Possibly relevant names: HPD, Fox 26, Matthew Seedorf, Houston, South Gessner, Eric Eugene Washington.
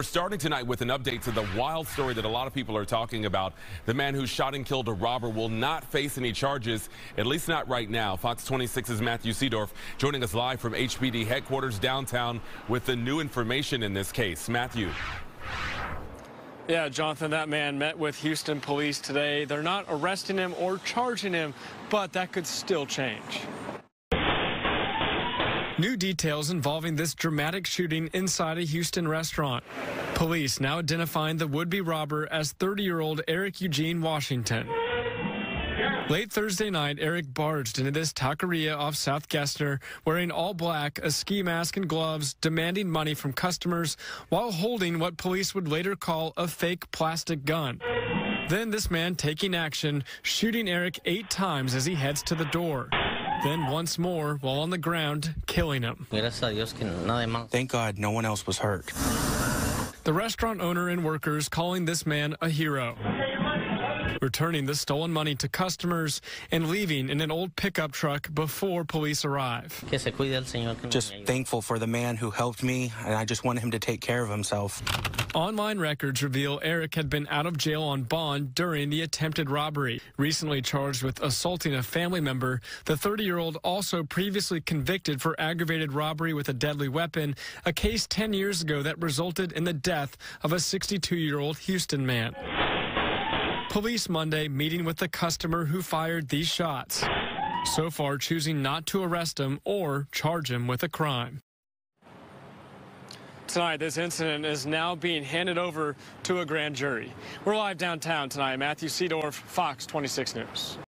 We're starting tonight with an update to the wild story that a lot of people are talking about. The man who shot and killed a robber will not face any charges, at least not right now. Fox 26's Matthew Seedorf joining us live from HPD headquarters downtown with the new information in this case. Matthew. Yeah, Jonathan, that man met with Houston police today. They're not arresting him or charging him, but that could still change. New details involving this dramatic shooting inside a Houston restaurant. Police now identifying the would-be robber as 30-year-old Eric Eugene Washington. Late Thursday night, Eric barged into this taqueria off South Gessner, wearing all black, a ski mask and gloves, demanding money from customers while holding what police would later call a fake plastic gun. Then this man taking action, shooting Eric 8 times as he heads to the door. Then once more, while on the ground, killing him. Thank God no one else was hurt. The restaurant owner and workers calling this man a hero. Returning the stolen money to customers and leaving in an old pickup truck before police arrive. Just thankful for the man who helped me, and I just wanted him to take care of himself. Online records reveal Eric had been out of jail on bond during the attempted robbery. Recently charged with assaulting a family member, the 30-year-old also previously convicted for aggravated robbery with a deadly weapon, a case 10 years ago that resulted in the death of a 62-year-old Houston man. Police Monday meeting with the customer who fired these shots. So far, choosing not to arrest him or charge him with a crime. Tonight, this incident is now being handed over to a grand jury. We're live downtown tonight. Matthew Seedorf, Fox 26 News.